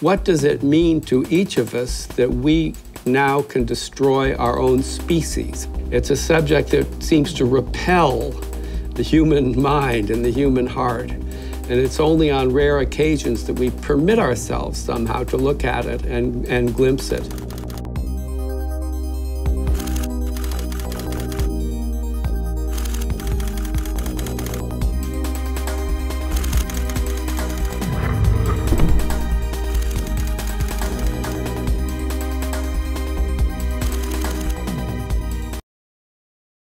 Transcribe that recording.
What does it mean to each of us that we now can destroy our own species? It's a subject that seems to repel the human mind and the human heart. And it's only on rare occasions that we permit ourselves somehow to look at it and glimpse it.